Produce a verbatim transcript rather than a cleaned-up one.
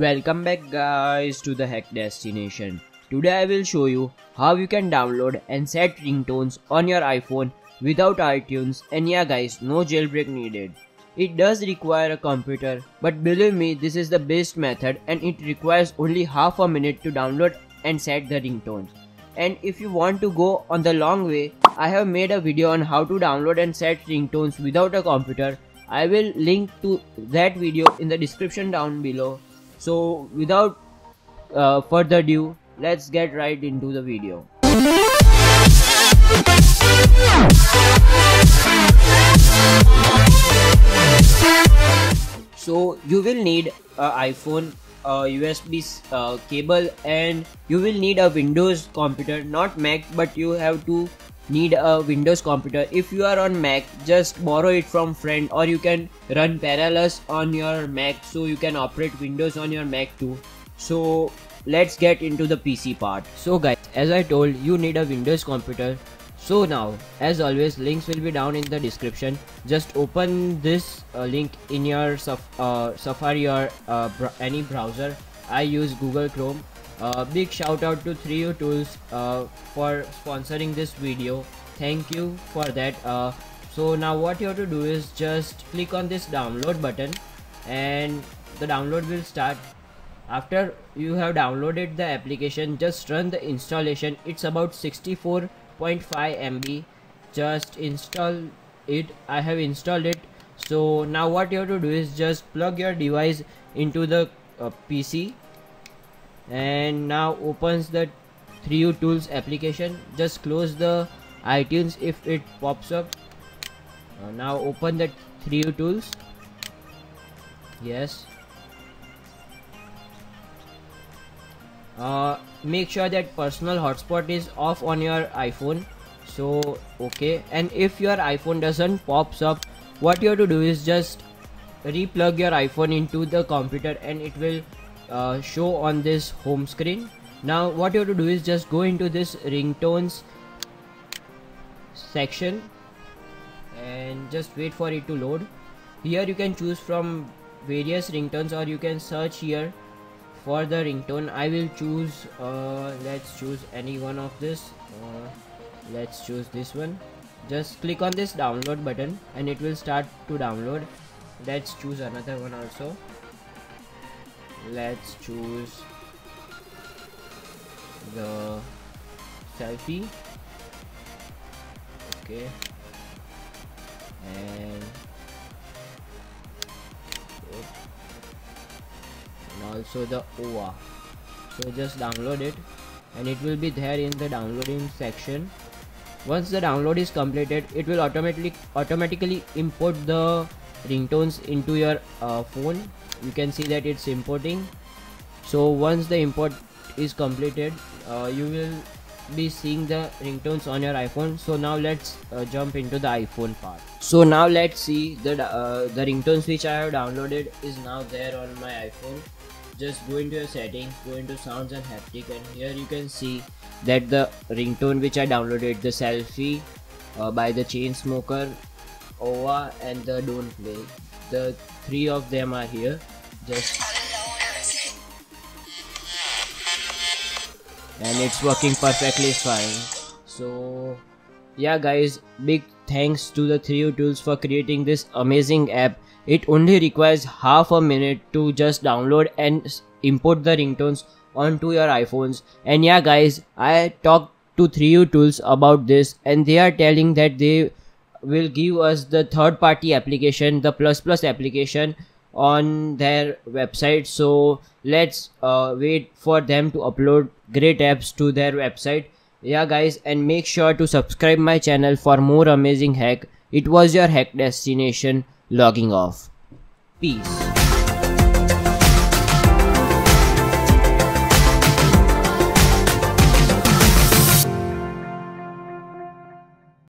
Welcome back guys to the Hack Destination. Today I will show you how you can download and set ringtones on your iPhone without iTunes, and yeah guys, no jailbreak needed. It does require a computer, but believe me, this is the best method and it requires only half a minute to download and set the ringtones. And if you want to go on the long way, I have made a video on how to download and set ringtones without a computer. I will link to that video in the description down below. So without uh, further ado, let's get right into the video. So you will need an iPhone, a U S B uh, cable, and you will need a Windows computer, not Mac, but you have to need a Windows computer. If you are on Mac, just borrow it from friend, or you can run Parallels on your Mac so you can operate Windows on your Mac too. So let's get into the P C part. So guys, as I told, you need a Windows computer. So now, as always, links will be down in the description. Just open this uh, link in your uh, Safari or uh, br any browser. I use Google Chrome. Uh, big shout out to three u tools uh, for sponsoring this video. Thank you for that. Uh, so now what you have to do is just click on this download button and the download will start. After you have downloaded the application, just run the installation. It's about sixty-four point five megabytes. Just install it. I have installed it. So now what you have to do is just plug your device into the uh, P C, and now opens the three u tools application. Just close the iTunes if it pops up. Uh, now open the three u tools. Yes. Uh, make sure that personal hotspot is off on your iPhone. So okay, and if your iPhone doesn't pops up, what you have to do is just replug your iPhone into the computer and it will uh, show on this home screen. Now what you have to do is just go into this ringtones section and just wait for it to load. Here you can choose from various ringtones, or you can search here for the ringtone. I will choose, uh, let's choose any one of this. Uh, let's choose this one. Just click on this download button and it will start to download. Let's choose another one also. Let's choose the selfie. Okay. And also the O A. So just download it and it will be there in the downloading section. Once the download is completed, it will automatically automatically import the ringtones into your uh, phone. You can see that it's importing. So once the import is completed, uh, you will be seeing the ringtones on your iPhone. So now let's uh, jump into the iPhone part. So now let's see the uh, the ringtones which I have downloaded is now there on my iPhone. Just go into your settings, go into sounds and haptic, and here you can see that the ringtone which I downloaded, the selfie uh, by the Chainsmoker, O A and the Don't Play, the three of them are here. Just and it's working perfectly fine. So yeah guys, big thanks to the three u tools for creating this amazing app. It only requires half a minute to just download and import the ringtones onto your iPhones. And yeah guys, I talked to three u tools about this and they are telling that they will give us the third party application, the plus plus application on their website. So let's uh, wait for them to upload great apps to their website. Yeah guys, and make sure to subscribe my channel for more amazing hack. It was your Hack Destination, logging off. Peace.